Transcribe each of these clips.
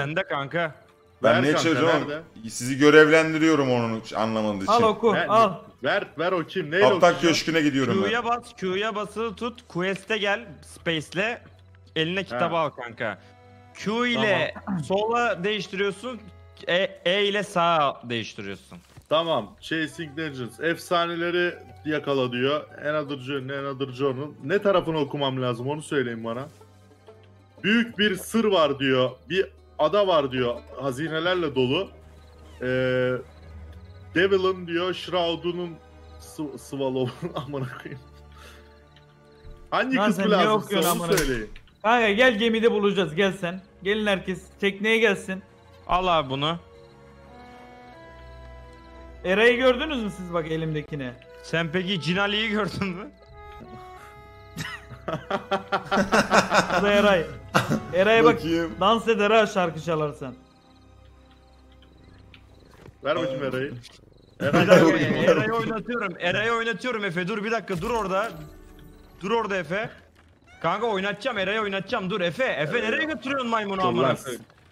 Sende kanka. Ben ne çözüyorum? Sizi görevlendiriyorum onun anlamanız için. Al oku, al. Ver o kim? Neyle okuyor? Aptal köşküne gidiyorum. Q'ya bas, Q'ya basılı tut. Quest'e gel, space'le. Eline kitabı al kanka. Q ile sola değiştiriyorsun. E ile sağa değiştiriyorsun. Tamam. Chasing Legends. Efsaneleri yakala diyor. Another Journey'nin. Ne tarafını okumam lazım onu söyleyin bana. Büyük bir sır var diyor. Bir ada var diyor. Hazinelerle dolu. Devil'ın diyor. Shroud'unun Swallow'un amına koyayım. Hangi kısmı lazım onu söyleyin. Kanka gel gemide bulacağız. Gel sen. Gelin herkes. Tekneye gelsin. Al abi bunu. Eray'ı gördünüz mü siz bak elimdekine? Sen peki Cinali'yi gördün mü? Bu da Eray. Eray'a bak dans eder ha şarkı çalarsan. Ver bakayım Eray'ı. Eray'ı oynatıyorum. Eray'ı oynatıyorum Efe. Dur bir dakika dur orada. Dur orada Efe. Kanka oynatacağım Eray'ı oynatacağım. Dur Efe. Efe nereye götürüyorsun maymunu amına?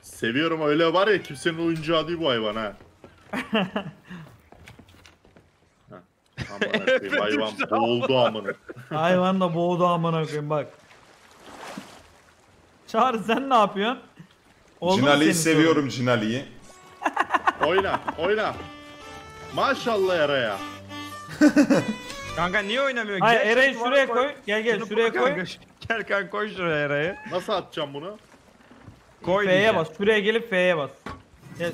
Seviyorum öyle var ya kimsenin oyuncağı değil bu hayvan ha. Amına koyayım hayvan boğuldu amına. Hayvan da boğuldu amına koyayım bak. Çağrı sen ne yapıyorsun? Cinali'yi seviyorum Cinali'yi. Oyna oyna. Maşallah Eray'a. Kanka niye oynamıyor? Hayır Eray'ı şuraya koy. Gel şuraya koy. Gel kanka koy şuraya Eray'ı. Nasıl atacağım bunu? F'ye bas. Şuraya gelip F'ye bas. Yes.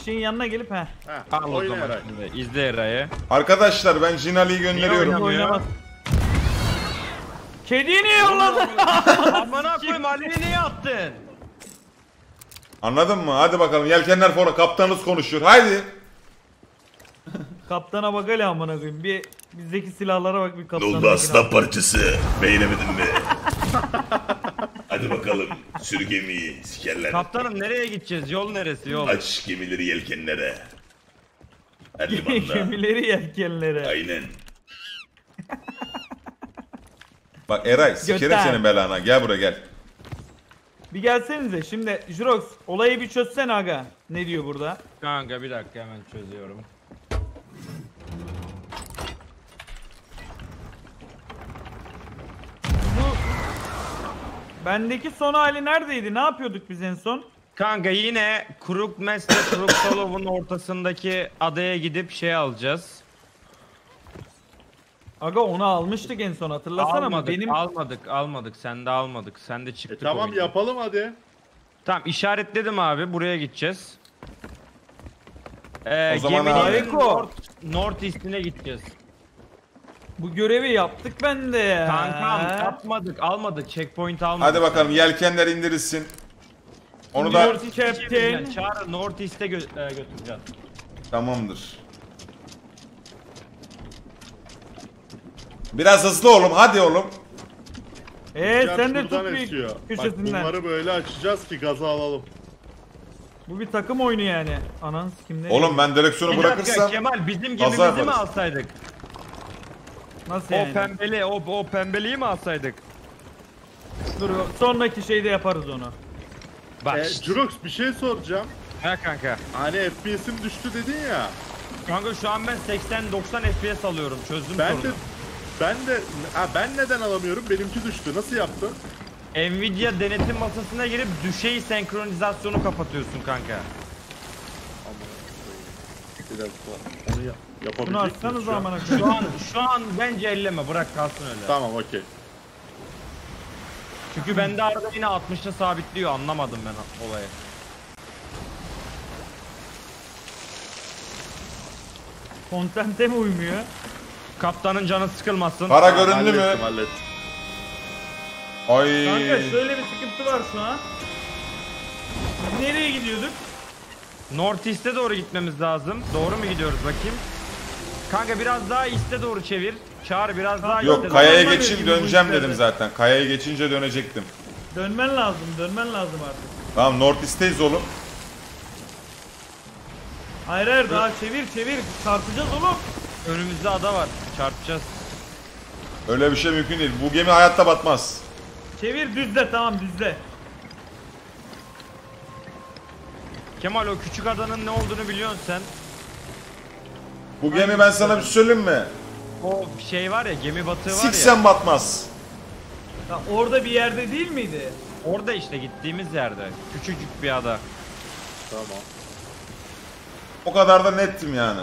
İşin yanına gelip he. Al o zaman. İzle Eray'ı. Arkadaşlar ben Cinali'yi gönderiyorum. Kediyi niye yolladın? Amına koyayım Ali'yi niye attın? Anladın mı? Hadi bakalım yelkenler fora kaptanınız konuşuyor. Haydi. Kaptana bak hele amına koyayım. Bizdeki silahlara bak bir kaptana. Doldu aslan parçası. Beğenemedin mi? Hadi bakalım sür gemiyi sikerler. Kaptanım nereye gideceğiz? Yol neresi? Yol. Aç gemileri yelkenlere. Her limanla. Gemileri yelkenlere. Aynen. Bak Eray sikerim senin belana. Gel buraya gel. Bir gelsenize şimdi Jurox olayı bir çözsene aga. Ne diyor burada? Kanka bir dakika hemen çözüyorum. Bendeki son hali neredeydi? Ne yapıyorduk biz en son? Kanka yine Krukmes'le Kruksalov'un ortasındaki adaya gidip şey alacağız. Aga onu almıştık en son hatırlasana ama benim... Almadık sen de almadık sen de çıktık tamam oyunu. Yapalım hadi. Tamam işaretledim abi buraya gideceğiz. O zaman geminin northeast'ine gideceğiz. Bu görevi yaptık ben de ya. Kankam yapmadık almadık checkpoint almadık. Hadi bakalım yelkenler indirilsin. Onu da Çağrı North East'e götüreceğim. Tamamdır. Biraz hızlı oğlum hadi oğlum. Sen de tut bir köşesinden. Bunları böyle açacağız ki gaza alalım. Bu bir takım oyunu yani. Ananız kimde? Oğlum ben direksiyonu bırakırsam Kemal bizim gemimizi mi alsaydık? Nasıl yani? O pembeliği mi alsaydık? Dur sonraki şeyde yaparız onu. Bak Jurox bir şey soracağım. He kanka. Hani FPS'im düştü dedin ya. Kanka şu an ben 80-90 FPS alıyorum çözdüm ben sorunu. Ben neden alamıyorum? Benimki düştü. Nasıl yaptın? Nvidia denetim masasına girip düşey senkronizasyonu kapatıyorsun kanka. Onu yap. Bunu açsanız şu an bence elleme bırak kalsın öyle. Tamam okey. Çünkü bende arada yine 60'ta sabitliyor anlamadım ben olayı. Kontente mi uymuyor? Kaptanın canı sıkılmasın. Para göründü mü? Hallettim. Ay. Kanka şöyle bir sıkıntı var şu an. Nereye gidiyorduk? North East'e doğru gitmemiz lazım. Doğru mu gidiyoruz bakayım? Kanka biraz daha iste doğru çevir. Çağır biraz daha. Yok kayaya geçeyim döneceğim dedim zaten. Kayaya geçince dönecektim. Dönmen lazım artık. Tamam North East'teyiz oğlum. Hayır daha çevir. Çarpacağız oğlum. Önümüzde ada var. Çarpacağız. Öyle bir şey mümkün değil. Bu gemi hayatta batmaz. Çevir düzle tamam düzle. Kemal, o küçük adanın ne olduğunu biliyorsun sen. Bu gemi, ben sana bir söyleyeyim mi? O şey var ya, gemi batığı var ya. Siksen batmaz. Ya orada bir yerde değil miydi? Orada işte, gittiğimiz yerde. Küçücük bir ada. Tamam. O kadar da nettim yani.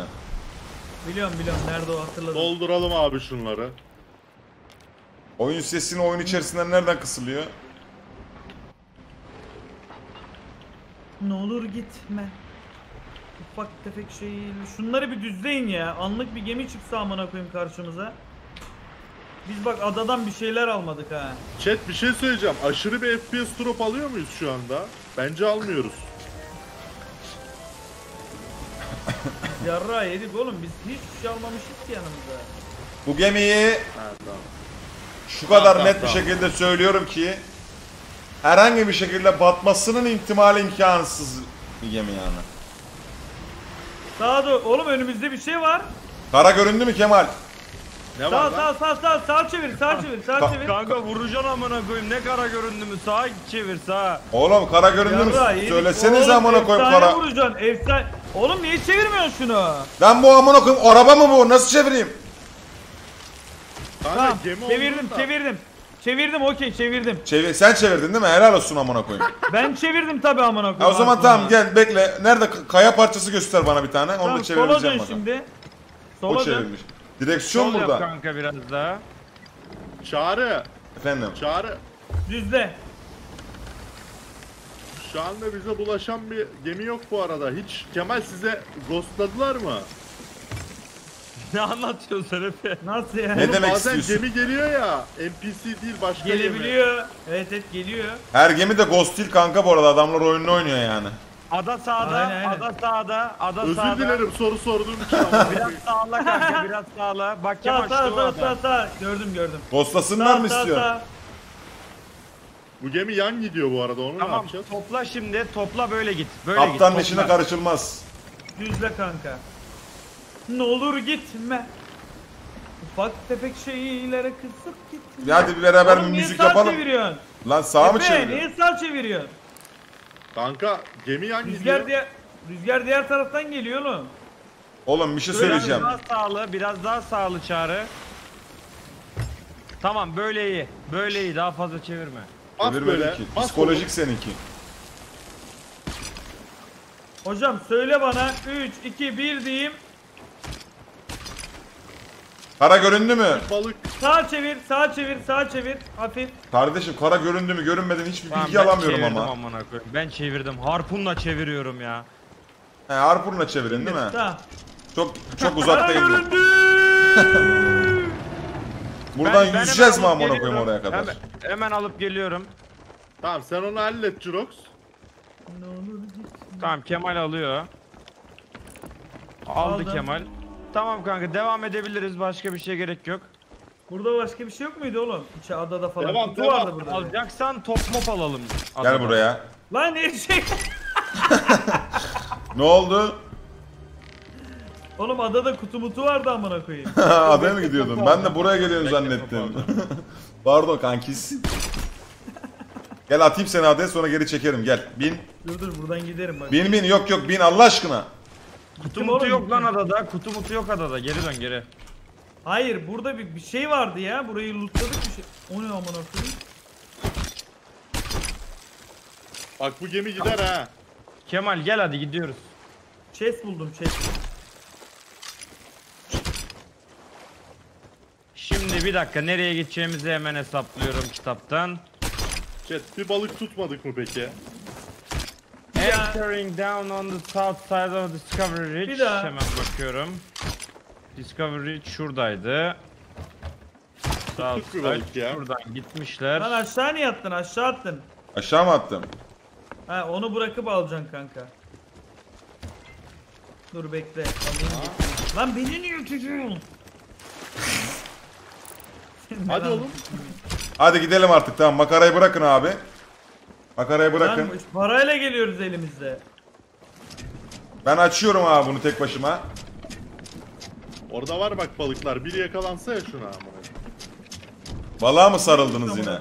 Biliyorum biliyorum, nerede o, hatırladım. Dolduralım abi şunları. Oyun sesini oyun içerisinden nereden kısılıyor? Ne olur gitme. Ufak tefek şey. Şunları bir düzleyin ya. Anlık bir gemi çıksa amına koyayım karşımıza. Biz bak adadan bir şeyler almadık ha. Chat, bir şey söyleyeceğim. Aşırı bir FPS drop alıyor muyuz şu anda? Bence almıyoruz. Yarrağı yedik oğlum, biz hiçbir şey almamıştık ki yanımıza. Bu gemiyi şu kadar net bir şekilde söylüyorum ki herhangi bir şekilde batmasının ihtimali imkansız bir gemi yani. Sağa doğru oğlum, önümüzde bir şey var. Kara göründü mü Kemal? Ne var? Sağ çevir, sağ çevir, sağ çevir. Kanka vuracaksın amına koyayım, ne kara göründü mü? Sağa çevir, sağa. Oğlum kara göründü mü? Söylesenize amına koyayım kara. Efsane vuracaksın, efsane. Oğlum niye çevirmiyorsun şunu? Ben bu amına koyayım, araba mı bu? Nasıl çevireyim? Kanka, tamam, çevirdim okey, çevirdim. Sen çevirdin değil mi? Helal olsun amına koyayım. Ben çevirdim tabi amına koyayım. O zaman tamam, gel bekle. Nerede kaya parçası, göster bana bir tane. Tamam, onu da çevireceğim bakalım. Şimdi. Sola o çevirmiş. Direksiyon sol burada. Kanka biraz daha. Çağrı. Efendim. Çağrı. Düzle. Şu anda bize bulaşan bir gemi yok bu arada. Hiç. Kemal, size ghostladılar mı? Ne anlatıyorsun Efe? Nasıl yani? Ne demek bazen istiyorsun? Gemi geliyor ya, NPC değil başka gemi. Gelebiliyor. Evet evet, geliyor. Her gemi de ghost değil kanka bu arada, adamlar oyununu oynuyor yani. Ada sağda, aynen. Ada sağda, ada sağda. Özür sağda. Dilerim soru sorduğum için. Biraz sağla kanka, biraz sağla. Bak kim açtı o adam. Sağ. Gördüm. Ghostlasınlar mı istiyorsun? Bu gemi yan gidiyor bu arada, onu tamam, ne yapacağız? Tamam, topla şimdi, topla böyle git. Böyle git. Kaptanın işine karışılmaz. Düzle kanka. Ne olur gitme. Ufak tefek şeylere kısıp gitme. Hadi bir beraber oğlum, müzik yapalım. Lan sağa mı çeviriyorsun? Niye sağ çeviriyorsun? Kanka gemi yan gidiyor. Rüzgar diğer taraftan geliyor oğlum. Oğlum bir şey söyleyeceğim. Biraz daha sağlı, biraz daha sağlı Çağrı. Tamam, böyle iyi. Böyle iyi, daha fazla çevirme. Çevir böyle. Psikolojik seninki. Hocam söyle bana, 3, 2, 1 diyeyim. Kara göründü mü? Balık. Sağ çevir. Hafif. Kardeşim kara göründü mü görünmeden hiçbir tamam, bilgi alamıyorum ama. Ben çevirdim. Harpunla çeviriyorum ya. He, harpunla çevirin değil mi? Tamam. Çok uzaktayım. Kara göründü. Buradan ben yüzeceğiz mi amına koyayım oraya kadar? Hemen alıp geliyorum. Tamam, sen onu hallet Cirox. Ne olur gitsin. Tamam, Kemal alıyor. Aldı Kemal. Tamam kanka, devam edebiliriz, başka bir şey gerek yok. Burada başka bir şey yok muydu oğlum? Hiç adada falan. Devam. Vardı burada. Alacaksan top mop alalım. Adada. Gel buraya. Lan eşek. Ne oldu? Oğlum adada kutu mutu vardı amına koyayım. Adaya mı gidiyordun? Ben de buraya geliyorum zannettim. Pardon kankis. Gel atayım seni adaya, sonra geri çekerim, gel. Bin. Dur buradan giderim bak. Bin yok bin Allah aşkına. Kutu mutu yok lan adada, kutu mutu yok adada, geri dön geri. Hayır, burada bir şey vardı ya, burayı lootladık bir şey. O ne aman akıllı. Bak bu gemi gider ha. Kemal gel hadi, gidiyoruz. Chest buldum, chest. Şimdi bir dakika, nereye gideceğimizi hemen hesaplıyorum kitaptan. Chest, bir balık tutmadık mı peki? Entering down on the south side of Discovery Ridge. Hemen bakıyorum. Discovery Ridge şuradaydı. South side şuradan gitmişler. Lan aşağı niye attın? Aşağı attın. Aşağı mı attım? Ha, onu bırakıp alacaksın kanka. Dur bekle. Lan beni niye ötücüğün? Hadi oğlum. Hadi gidelim artık, tamam, makarayı bırakın abi. Makarayı bırakın. Lan, parayla geliyoruz elimizde. Ben açıyorum abi bunu tek başıma. Orada var bak balıklar. Biri yakalansa ya şuna. Balığa mı sarıldınız yine?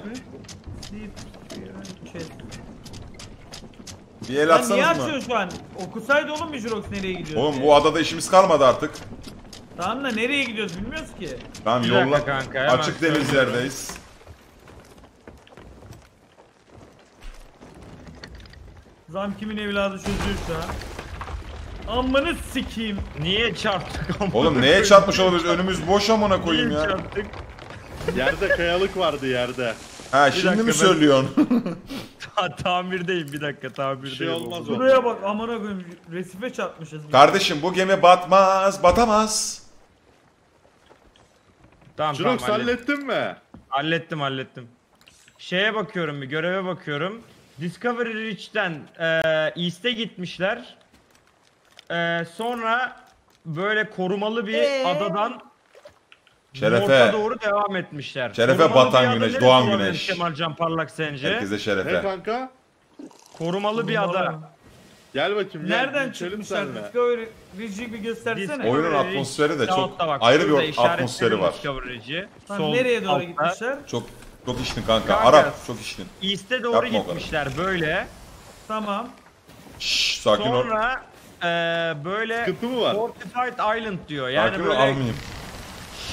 Bir el atsanız mı? Niye açıyorsun şu an? Okusaydı oğlum bir Jurox nereye gidiyoruz? Oğlum bu adada işimiz kalmadı artık. Tamam da nereye gidiyoruz bilmiyoruz ki. Tamam yolla kanka. Açık denizlerdeyiz. Zam kimin evladı çözülürse. Ammanı sikiyim. Niye çarptık ammanı? Oğlum neye çarpmış olabiliriz? Önümüz boş amına koyayım ya. Çarptık. Yerde kayalık vardı yerde. Ha bir şimdi mi söylüyorsun? Tamirdeyim bir dakika tamirdeyim. Şey olmaz o. Buraya bak amına koyayım resife çarpmışız. Kardeşim bu gemi batmaz batamaz. Tamam Şuruk, tamam hallettin mi? Hallettim. Şeye bakıyorum bir göreve bakıyorum. Discovery Ridge'den East'e gitmişler. Sonra böyle korumalı bir adadan Şerefe doğru devam etmişler. Şerefe korumalı batan güneş, doğan güneş. Kemalcan parlak sence. Herkese şerefe. Ne kanka? Korumalı bir ada. Gel bakayım. Nereden çıkmışlar? Discovery Ridge'i bir göstersene. Oyunun atmosferi de çok bak, ayrı bir atmosferi var. Sol, nereye doğru altta gitmişler? Çok iştin kanka. Arap çok iştin. East'e doğru yapma gitmişler böyle. Tamam. Şşş, sakin ol. Sonra böyle Fortify Island diyor. Yani sakin böyle almayayım.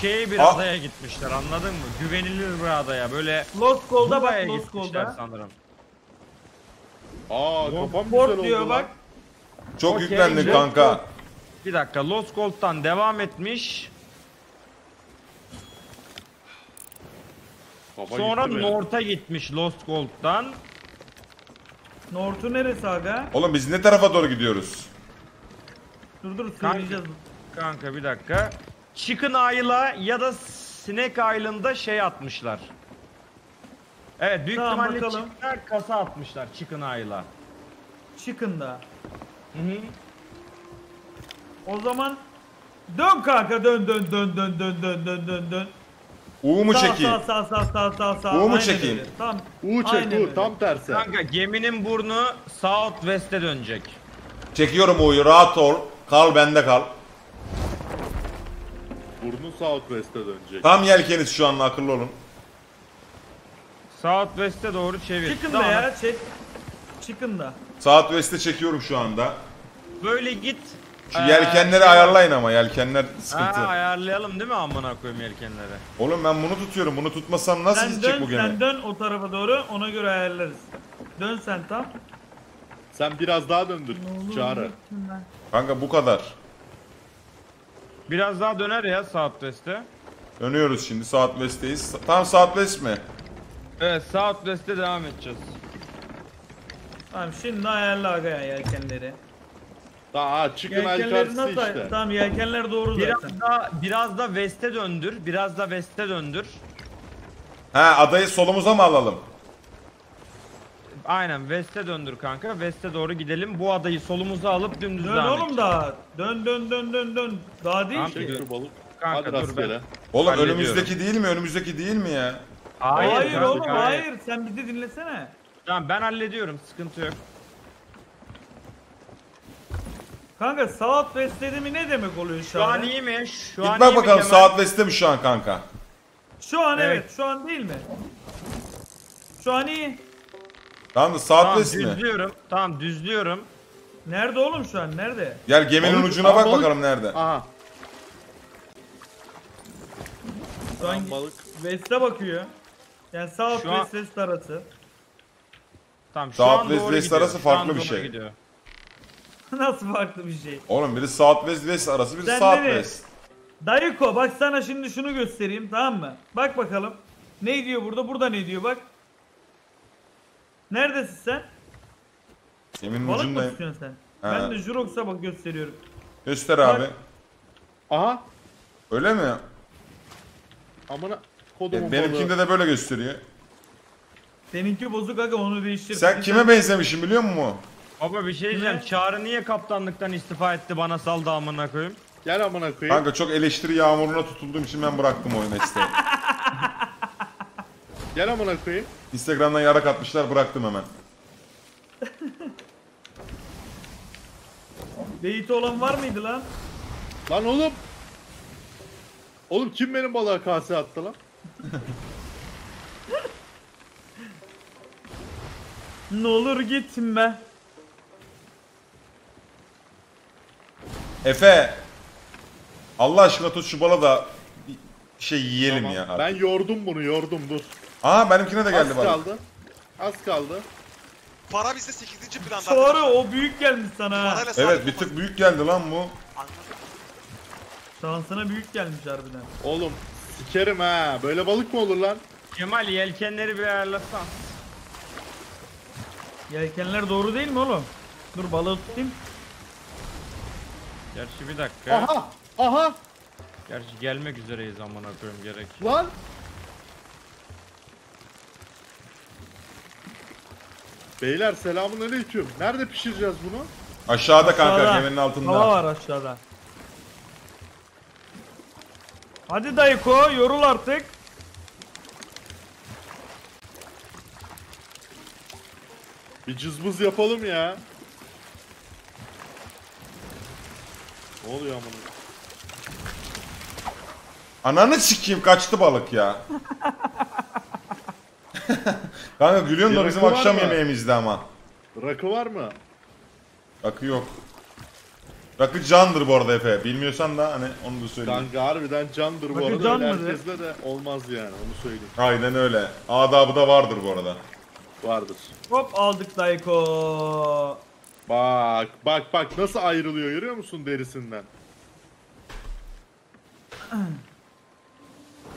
Şey bir adaya gitmişler anladın mı? Güvenilir bir adaya böyle. Lost Gold'a bak Lost Gold'a. Aa kafam güzel diyor bak. Çok okay, yüklendik kanka. Gold. Bir dakika Lost Gold'dan devam etmiş. Baba sonra gitti North'a gitmiş Lost Gold'dan. North'u neresi aga? Oğlum biz ne tarafa doğru gidiyoruz? Dur söyleyeceğiz. Kanka bir dakika. Chicken Isle'a ya da Snake Island'a şey atmışlar. Evet büyük tamam, ihtimalle bakalım. Chicken'lar kasa atmışlar Chicken Isle'a. Chicken'da. Hı. O zaman dön kanka dön. U mu çekeyim? Sağ. U mu çekeyim? Tam. U çek U tam tersi. Kanka geminin burnu South West'e dönecek. Çekiyorum U'yu rahat ol. Kal bende kal. Burnu South West'e dönecek. Tam yelkeniz şu anda akıllı olun. South West'e doğru çevir. Çıkın da ya çek. Çıkın da. South West'e çekiyorum şu anda. Böyle git. Şu yelkenleri ayarlayın ama yelkenler sıkıntı. Ayarlayalım değil mi amına koyayım yelkenleri? Oğlum ben bunu tutuyorum. Bunu tutmasam nasıl gidecek bu gemi? Sen dön o tarafa doğru ona göre ayarlarız. Dön sen tam. Sen biraz daha döndür Çağrı. Kanka bu kadar. Biraz daha döner ya South West'e. Dönüyoruz şimdi South West'teyiz. Tam South West mi? Evet South West'te devam edeceğiz. Tamam şimdi ayarla aga yelkenleri. Daha çıkın alçası işte. Tamam yelkenler doğru biraz zaten. Biraz da west'e döndür. Ha adayı solumuza mı alalım? Aynen west'e döndür kanka. West'e doğru gidelim. Bu adayı solumuza alıp dümdüz dön devam oğlum daha. Dön. Daha değil ki. Kanka dur ben. Oğlum önümüzdeki değil mi ya? Hayır kanka, oğlum hayır. Sen bizi dinlesene. Tamam ben hallediyorum. Sıkıntı yok. Kanka South West'te mi ne demek oluyor şu an? Şu an iyi mi? Git bak bakalım South West'te mi şu an kanka? Şu an evet. Şu an değil mi? Şu an iyi. Tamam da South West mi? Tamam düzlüyorum. Nerede oğlum şu an? Nerede? Gel geminin ucuna bak bakalım nerede. Aha. Şu an West'e bakıyor. Yani South West arası. Tamam şu an doğru gidiyor. South West arası farklı bir şey. Nasıl farklı bir şey? Oğlum biri South West West arası biri South West. Dayıko bak sana şimdi şunu göstereyim tamam mı? Bak bakalım. Ne diyor burada? Burada ne diyor bak. Neredesin sen? Geminin ucundayım. Balık mı tutuyorsun sen? He. Ben de Jurox'a bak gösteriyorum. Göster bak abi. Aha. Öyle mi? Amına kodumun benimkinde de böyle gösteriyor. Seninki bozuk aga onu değiştir. Sen kime benzemişsin biliyor musun? Baba bir şey diyeceğim. Çağrı niye kaptanlıktan istifa etti? Bana saldı amına koyayım. Gel amına koyayım. Kanka çok eleştiri yağmuruna tutulduğum için ben bıraktım oyunu işte. Gel amına koyayım. Instagram'dan yarak atmışlar bıraktım hemen. Beyti olan var mıydı lan? Lan oğlum. Oğlum kim benim balığa kase attı lan? Ne olur gitme. Efe. Allah aşkına tut şu bala da bir şey yiyelim tamam. Ya. Artık. Ben yordum bunu, yordum dur. Aa benimkine de geldi bana. Az kaldı. Az kaldı. Para bizde 8. planda. Sonra o büyük gelmiş sana. Evet bir tık büyük geldi lan bu. Şansına büyük gelmiş harbiden. Oğlum sikerim ha. Böyle balık mı olur lan? Kemal yelkenleri bir ayarlasan. Yelkenler doğru değil mi oğlum? Dur balığı tutayım. Gerçi bir dakika. Aha! Aha! Gerçi gelmek üzereyiz amına koyayım gerek. Lan! Beyler selamünaleyküm. Nerede pişireceğiz bunu? Aşağıda kanka, geminin altında. Hava var aşağıda. Hadi dayıko, yorul artık. Bir cızbız yapalım ya. Ne oluyor amına? Ananı sikeyim, kaçtı balık ya. Kanka gülüyorsun da bizim akşam yemeğimizde ama. Rakı var mı? Rakı yok. Rakı candır bu arada Efe. Bilmiyorsan da hani onu da söyleyeyim. Kanka harbiden candır bu arada. Can herkesle de olmaz yani, onu söyleyeyim. Aynen öyle. Adabı da vardır bu arada. Vardır. Hop aldık dayko. Bak bak bak nasıl ayrılıyor görüyor musun derisinden?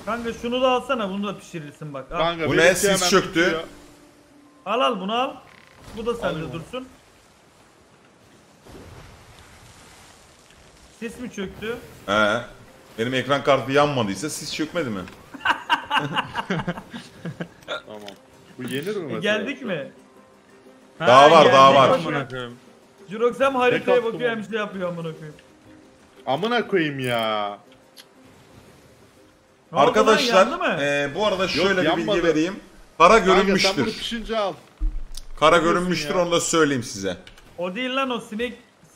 Kanka şunu da alsana, bunu da pişirirsin bak. Kanka, bu ne sis çöktü? Pişiriyor. Al al bunu al. Bu da sende dursun. Sis mi çöktü? Benim ekran kartı yanmadıysa sis çökmedi mi? Tamam. Bu yenir mi? Geldik mi? Ha, daha var geldik, daha var. Jurox hem haritaya bakıyor hem şey yapıyor amına koyayım. Amına koyayım ya. Arkadaşlar bu arada şöyle bir bilgi vereyim. Kara görünmüştür. Kara görünmüştür onu da söyleyeyim size. O değil lan o sinek.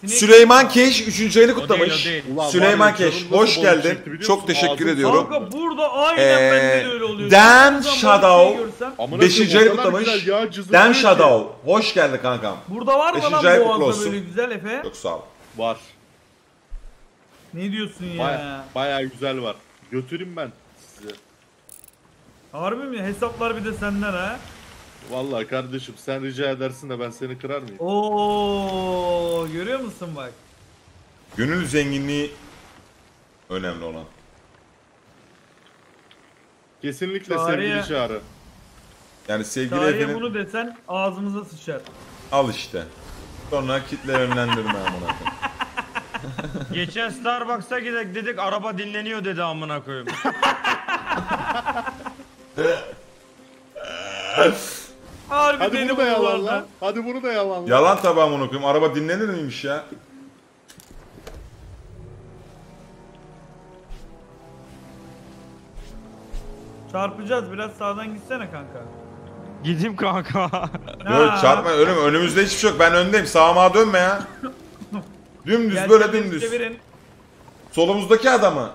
Süleyman Keş 3. ayını kutlamış. Süleyman Keş hoş geldin. Çok teşekkür ediyorum. Kanka burada aynen bende de öyle oluyor. Dan Shadow 5. ayını kutlamış. Dan Shadow hoş geldin kankam. Burada var mı lan bu anda böyle güzel Efe? Çok sağ ol. Var. Ne diyorsun ya? Bayağı güzel var. Götüreyim ben size. Harbi mi? Hesaplar bir de senden ha? Vallahi kardeşim sen rica edersin de ben seni kırar mıyım? Oo, görüyor musun bak? Gönül zenginliği önemli olan. Kesinlikle tarihe, sevgili çağrı. Yani sevgili efendim. Bunu desen ağzımıza sıçar. Al işte. Sonra kitle yönlendirme amına. Geçen Starbucks'a gidelim dedik, araba dinleniyor dedi amına koyayım. Hadi bunu da yalan lan. Hadi bunu da yalan lan. Yalan tabi amına koyayım, araba dinlenir miymiş ya? Çarpacağız, biraz sağdan gitsene kanka. Gideyim kanka. Yok çarpma, önümüzde hiçbir şey yok, ben öndeyim, sağa dönme ya. Dümdüz gel, böyle dümdüz. Çevirin. Solumuzdaki adamı.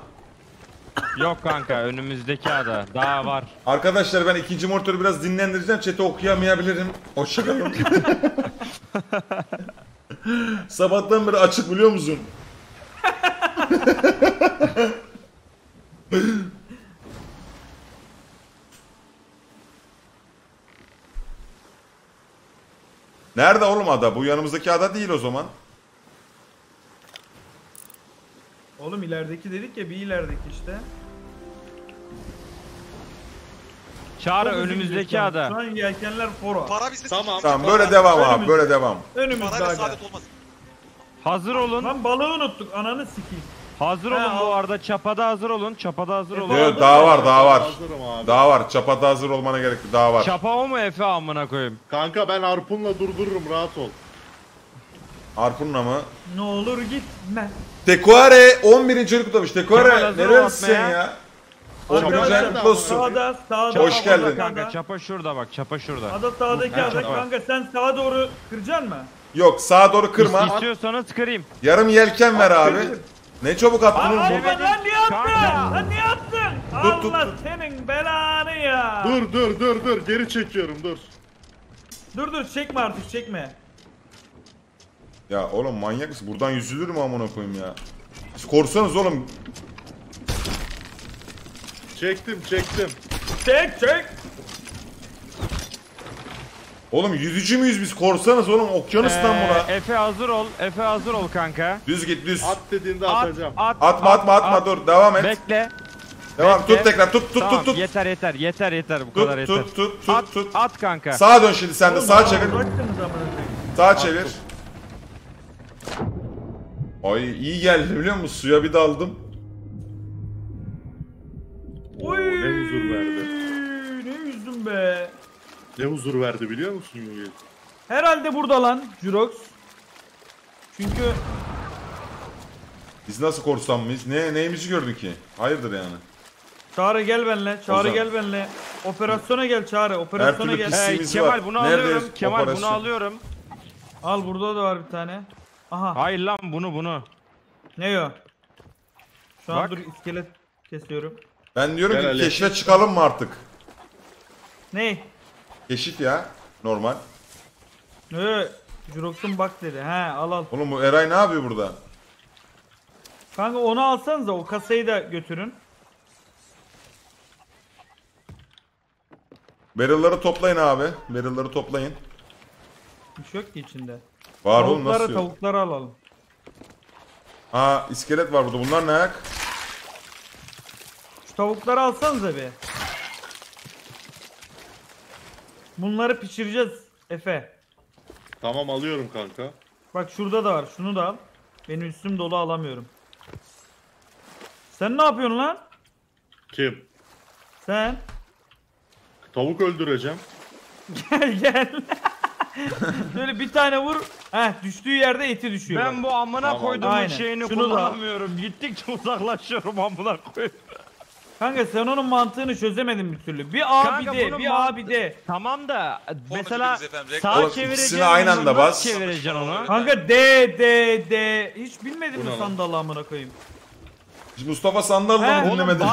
Yok kanka önümüzdeki adam. Daha var. Arkadaşlar ben 2. monitörü biraz dinlendireceğim. Chat'i okuyamayabilirim. Hoşçakalın. Sabahtan beri açık biliyor musun? Nerede oğlum ada? Bu yanımızdaki ada değil o zaman. Oğlum ilerideki dedik ya, bir ilerideki işte. Çağrı önümüzdeki ada. Şu an yelkenler fora. Para bizde. Tamam. Tamam böyle devam abi, böyle devam. Önümüzde ada. Hazır olun. Lan balığı unuttuk ananı sikeyim. Hazır olun bu arada, çapada hazır olun. Çapada hazır olun. Yok daha var, daha var. Daha var. Çapada hazır olmana gerek yok. Daha var. Çapa o mu Efe amına koyayım? Kanka ben harpunla durdururum, rahat ol. Harpunla mı? Ne olur gitme. Tekuare 11. yıl kutlamış. Tekuare neredesin ya? Arkadaşlar sağda, sağda. Hoş geldin. Kanka çapa şurada bak, çapa şurada. Ada sağdaki ada kanka, sen sağa doğru kıracaksın mı? Yok sağa doğru kırma. İstiyorsanız kırayım. Yarım yelken ver abi. Ne çabuk attın oğlum. Lan niye attın? Lan niye attın? Allah senin belanı ya. Dur dur dur dur, geri çekiyorum dur. Dur dur çekme artık, çekme. Ya oğlum manyak mısın? Buradan yüzülür mü amına koyayım ya? Siz korsanız oğlum. Çektim. Çek. Oğlum yüzücü müyüz biz? Korsanız oğlum okyanustan buna. Efe hazır ol kanka. Düz git düz. At dediğinde atacağım. Atma, dur devam et. Bekle. Devam bekle. Tut tekrar. Yeter bu kadar yeter. Tut. At kanka. Sağa dön şimdi sen de sağa çevir. Sağa çevir. Ay iyi geldi biliyor musun? Suya bir daldım. Oy ne huzur verdi. Ne yüzdüm be. Ne huzur verdi biliyor musun? Herhalde burada lan Jurox. Çünkü biz nasıl korsan mıyız? Neyimizi gördün ki? Hayırdır yani? Çağrı gel benimle. Operasyona gel Çağrı. Operasyona gel. Kemal bunu neredeyiz? Alıyorum. Kemal bunu alıyorum. Al burada da var bir tane. Aha. Hayır lan bunu. Ne o? Şu an dur iskelet kesiyorum. Ben diyorum gel ki Ali. Keşfe çıkalım mı artık? Ne? Keşif ya. Normal. Ne? Jurox'un bak dedi. He al. Oğlum bu Eray ne yapıyor burada? Kanka onu alsanıza o kasayı da götürün. Barrel'ları toplayın abi. Bir şey yok ki içinde. Var oğlum nasıl yok? Tavukları alalım. Aa iskelet var burada. Bunlar ne ayak? Şu tavukları alsanıza bir. Bunları pişireceğiz Efe. Tamam alıyorum kanka. Bak şurada da var. Şunu da al. Benim üstüm dolu alamıyorum. Sen ne yapıyorsun lan? Kim? Sen. Tavuk öldüreceğim. Gel. Böyle bir tane vur. Heh, düştüğü yerde eti düşüyor. Ben bak. Bu amına tamam, koyduğum şeyini şunu kullanamıyorum. Gittikçe uzaklaşıyorum amına koyayım. Kanka sen onun mantığını çözemedin bir türlü. Bir abi de. Tamam da mesela sağ çevireceksin. Aynı anda bas. Çevireceksin onu. Kanka D. Hiç bilmedin mi sandalı amına koyayım? Mustafa sandalı dinlemedi.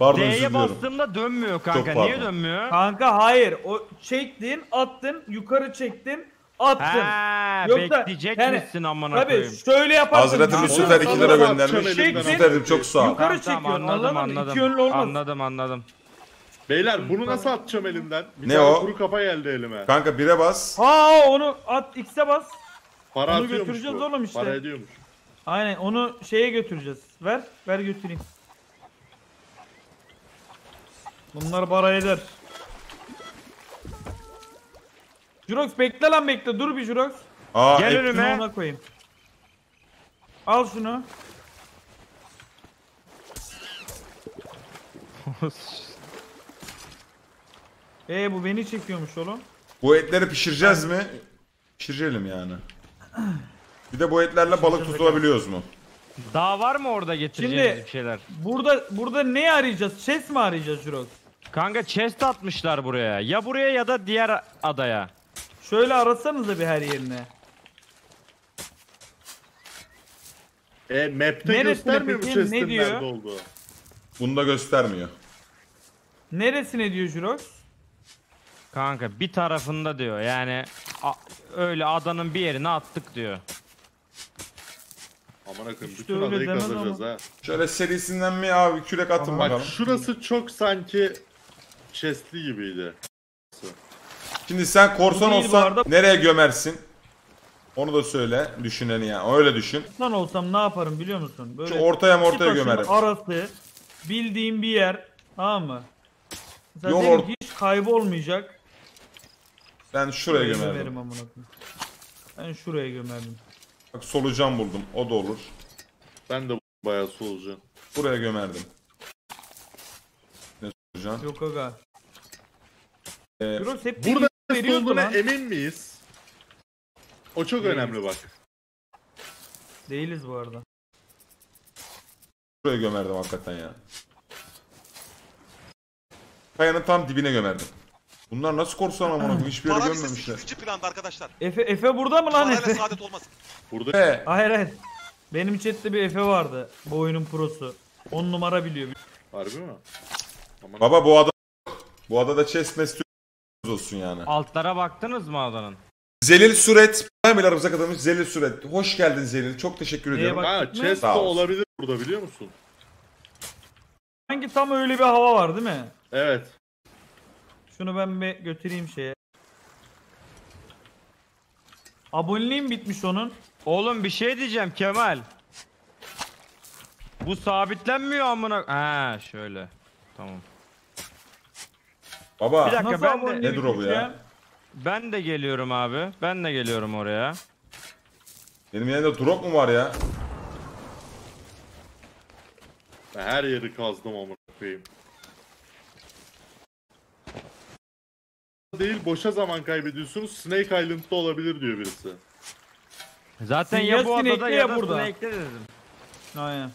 Bazen D'ye bastığımda dönmüyor kanka. Niye dönmüyor? Kanka hayır. O çektin, attın, yukarı çektin, attın. Yoksa bekleyeceksin yani, amına koyayım. Tabii şöyle yaparsın. Hazreti Müslüfer 2 lira göndermiş. Müslüfer'im çok sağ ol. Yukarı çekiyorsun. Anladım. İki yönlü olmaz. Anladım. Beyler bunu nasıl atacağım elimden? Bir ne o? Kuru kafa geldi elime. Kanka 1'e bas. Aa onu at X'e bas. Para onu götüreceğiz bu. Oğlum işte. Para ediyormuş. Aynen onu şeye götüreceğiz. Ver götüreyim. Bunlar para eder. Jurox bekle dur bir Jurox. Gel önüme. Ona koyayım. Al şunu. Bu beni çekiyormuş oğlum. Bu etleri pişireceğiz mi? Pişirelim yani. Bir de bu etlerle balık tutulabiliyoruz mu? Daha var mı orada getireceğiniz bir şeyler? Burada ne arayacağız? Chest mi arayacağız Jurox? Kanka chest atmışlar buraya. Ya buraya ya da diğer adaya. Şöyle arasanıza bir her yerine. Map'te göstermiyor mu chest'in nerede olduğu? Bunu da göstermiyor. Neresine diyor Jurox? Kanka bir tarafında diyor yani öyle adanın bir yerine attık diyor. Aman akım bütün adayı kazacağız ha. Şöyle serisinden mi abi kürek atın bakalım. Bak şurası çok sanki chestli gibiydi. Şimdi sen korsan olsan nereye gömersin? Onu da söyle düşüneni yani öyle düşün. Korsan olsam ne yaparım biliyor musun? Böyle şu ortaya gömerim. Arası bildiğim bir yer tamam mı? Zaten hiç kaybolmayacak. Ben şuraya gömerim. Ben şuraya gömerdim. Bak solucan buldum. O da olur. Ben de bayağı solucan. Buraya gömerdim. Ne solucan? Yok aga. Burada ne olduğuna emin miyiz? O çok önemli bak. Değiliz bu arada. Buraya gömerdim hakikaten ya. Kayanın tam dibine gömerdim. Bunlar nasıl korsan amına hiçbir yere gömmemişler. Üçüncü planda arkadaşlar. Efe burada mı lan Efe? Saadet olmaz. Burada. Hayır. Benim chatte bir Efe vardı. Bu oyunun prosu. 10 numara biliyor. Harbi mi? Aman baba bu ada da chest mest olsun yani. Altlara baktınız mı adanın? Zelil Suret Prime'larımıza katılmış. Zelil Suret. Hoş geldin Zelil. Çok teşekkür ediyorum. Ha, chest olabilir burada, biliyor musun? Sanki tam öyle bir hava var değil mi? Evet. Şunu ben bir götüreyim şeye. Aboneliğim bitmiş onun. Oğlum bir şey diyeceğim Kemal. Bu sabitlenmiyor amına. Ha şöyle. Tamam. Baba. Bir dakika, ben de... Nedir o bu ya? Ben de geliyorum abi. Ben de geliyorum oraya. Benim yanında drop mu var ya? Ben her yeri kazdım amına koyayım. Değil, boşa zaman kaybediyorsunuz. Snake Island'da olabilir diyor birisi. Zaten ya bu adada ya da burada. Snake'de dedim. Aynen.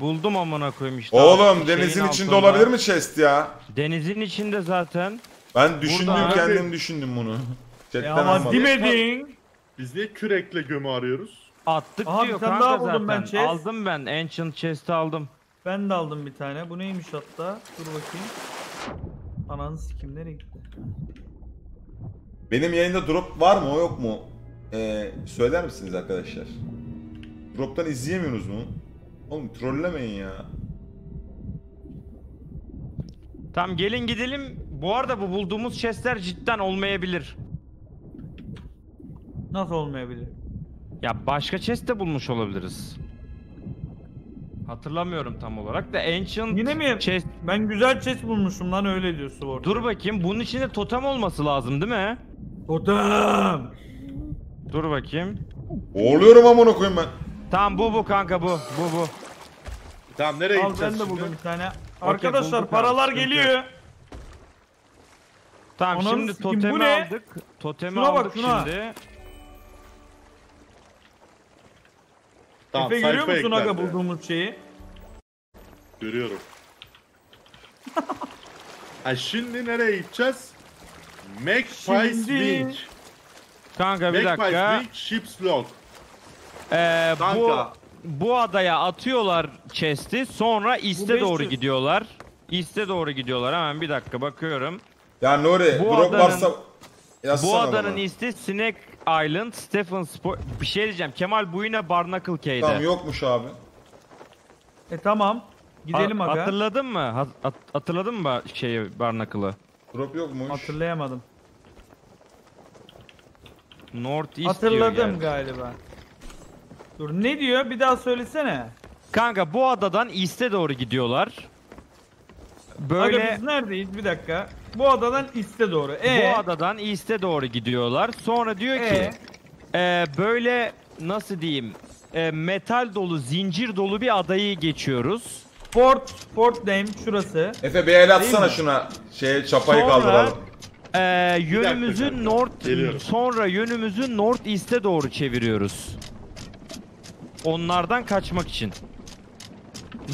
Buldum amına koyayım işte. Oğlum denizin içinde olabilir mi chest ya? Denizin içinde zaten. Ben düşündüm, kendim düşündüm bunu. Ama demedin. Biz niye kürekle gömü arıyoruz? Attık diyor kanka zaten. Ben chest. Aldım ben. Ancient chest'i aldım. Ben de aldım bir tane. Bu neymiş hatta? Dur bakayım. Ananı sikim, nereye gitti? Benim yayında drop var mı, o yok mu? Söyler misiniz arkadaşlar? Drop'tan izleyemiyorsunuz mu? Oğlum trollemeyin ya. Tamam gelin gidelim. Bu arada bu bulduğumuz chestler cidden olmayabilir. Nasıl olmayabilir? Ya başka chest de bulmuş olabiliriz. Hatırlamıyorum tam olarak da ancient yine mi? Chest... Ben güzel chest bulmuşum lan, öyle diyorsun orada. Dur bakayım, bunun içinde totem olması lazım değil mi? Totem. Dur bakayım. Oğluyorum amına koyayım ben. Tamam bu kanka bu. Tamam nereye gideceğiz? Al ben de buldum bir tane. Arkadaşlar okay, paralar abi geliyor. Tamam ona şimdi totemi aldık. Totemi şuna aldık bak, şimdi. Tamam, Efe görüyor musun aga bulduğumuz şeyi? Görüyorum. Ha şimdi nereye gideceğiz? Magpie's Beach. Kanka bir dakika. Magpie's Beach, Ships Log. Bu adaya atıyorlar chest'i, sonra iste doğru gidiyorlar. İste doğru gidiyorlar, hemen bir dakika bakıyorum. Ya Nuri drop varsa yazsana. Bu adanın isti Snake Island, Stephen's Spoils. Bir şey diyeceğim Kemal, bu yine Barnacle Key'de. Tamam yokmuş abi. Tamam gidelim aga. Hatırladın mı? Hatırladın mı şeyi, Barnacle'ı? Drop yokmuş. Hatırlayamadım. North East hatırladım galiba. Dur ne diyor? Bir daha söylesene. Kanka bu adadan east'e doğru gidiyorlar. Böyle aga, biz neredeyiz? Bir dakika. Bu adadan east'e doğru. Bu adadan east'e doğru gidiyorlar. Sonra diyor ki böyle nasıl diyeyim? Metal dolu, zincir dolu bir adayı geçiyoruz. Fort name şurası. Efe bir el atsana şuna. Şeye çapayı sonra, kaldıralım. Yönümüzün north east'e doğru çeviriyoruz. Onlardan kaçmak için.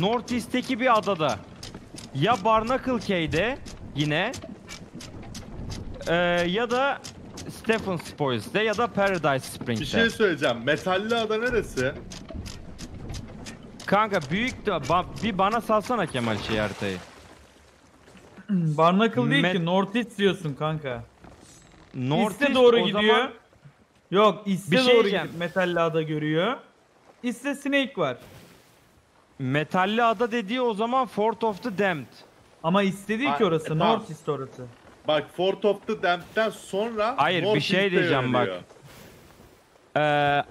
North East'teki bir adada. Ya Barnacle Key'de yine ya da Stephen's Spoils'de ya da Paradise Spring'de. Bir şey söyleyeceğim. Metalli ada neresi? Kanka büyük de bir bana salsana Kemal şey haritayı. Barnacle değil ki, North East diyorsun kanka. North East'e doğru gidiyor. Zaman... Yok, East'e doğru gidip metalli ada görüyor. İşte Snake var. Metalli ada dediği o zaman Fort of the Damned. Ama istediği ki orası, tamam. North East orası. Bak Fort of the Damned'den sonra hayır North bir şey diyeceğim bak.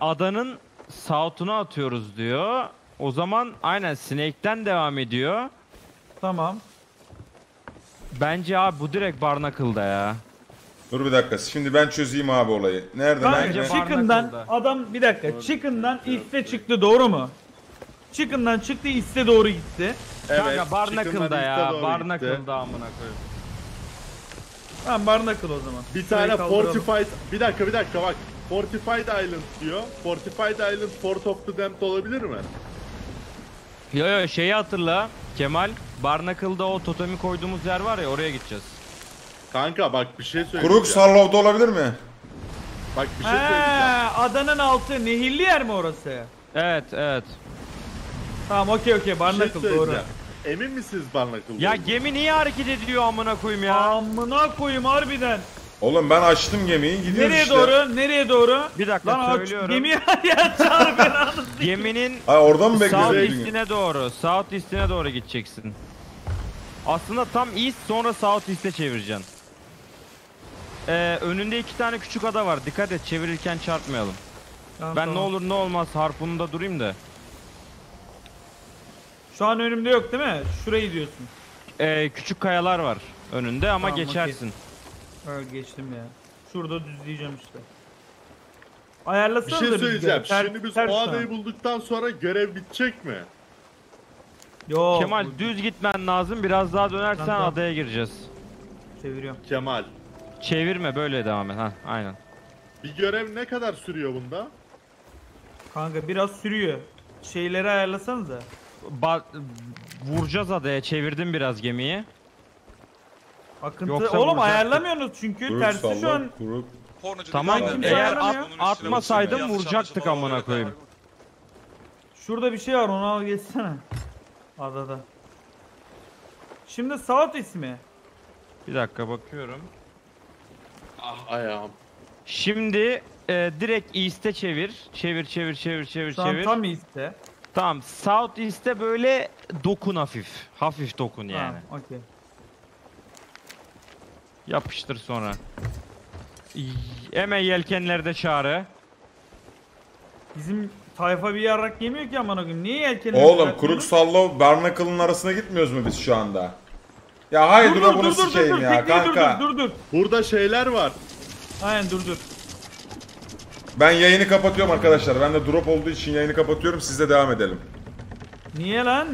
Adanın south'una atıyoruz diyor. O zaman aynen Snake'den devam ediyor. Tamam. Bence abi bu direkt Barnacle'da ya. Dur bir dakika, şimdi ben çözeyim abi olayı. Nereden? Bence Chicken'dan adam bir dakika. Doğru. Chicken'dan iste çıktı, doğru mu? Chicken'dan çıktı, iste doğru gitti. Evet. Kanka Barnacle'da ya. Barnacle'da amına koyayım. Tamam Barnacle o zaman. Bir tane Fortified. Bir dakika bak. Fortified Island diyor. Fortified Island Fort of the Damned olabilir mi? Yo şeyi hatırla Kemal. Barnacle'da o totemi koyduğumuz yer var ya, oraya gideceğiz. Kanka bak bir şey söyleyeceğim. Kruksarlov'da olabilir mi? Bak bir şey söyleyeceğim. Adanın altı nehirli yer mi orası? Evet. Tamam okey Barnacle şey doğru. Emin misiniz Barnacle? Ya gemi niye hareket ediyor amına koyayım ya? Amına koyayım harbiden. Oğlum ben açtım gemiyi, gidiyoruz nereye işte. Nereye doğru? Nereye doğru? Bir dakika lan, söylüyorum. Gemiyi ya çağır belanı. Geminin oradan mı bekliyorsun? South East'ine doğru. South East'ine doğru gideceksin. Aslında tam East sonra South East'e çevireceksin. Önünde iki tane küçük ada var. Dikkat et, çevirirken çarpmayalım. Tamam, ben tamam. Ne olur ne olmaz harpununda durayım da. Şu an önümde yok değil mi? Şurayı diyorsun. Küçük kayalar var önünde ama tamam, geçersin. Ha, geçtim ya. Şurada düzleyeceğim işte. Ayarlasana. Bir şey söyleyeceğim. Şimdi biz o adayı bulduktan sonra görev bitecek mi? Yok. Kemal düz gitmen lazım. Biraz daha dönersen tamam. Adaya gireceğiz. Çeviriyorum. Kemal. Çevirme, böyle devam et. Ha, aynen. Bir görev ne kadar sürüyor bunda? Kanka biraz sürüyor. Şeyleri ayarlasanıza. Vuracağız adaya. Çevirdim biraz gemiyi. Akıntı. Yoksa oğlum ayarlamıyorsunuz çünkü dur, tersi sallan, şu an. Kuru. Tamam eğer atmasaydım vuracaktık amına koyayım. Şurada bir şey var, onu al geçsene. Adada. Şimdi South ismi. Bir dakika bakıyorum. Ah ayağım. Şimdi direkt East'e çevir. Çevir. Tam East'e. Tamam, South East'e böyle dokun hafif. Hafif dokun yani. Tamam, okey. Yapıştır sonra. Hemen yelkenlerde çağrı. Bizim tayfa bir yarrak yemiyor ki amına koyayım. Niye yelkenlerde? Oğlum Kruksarlov Barnacle'ın arasına gitmiyoruz mu biz şu anda? Ya hayır dur bunu sikeyim ya kanka. Dur. Burada şeyler var. Aynen dur. Ben yayını kapatıyorum arkadaşlar. Ben de drop olduğu için yayını kapatıyorum. Siz de devam edelim. Niye lan?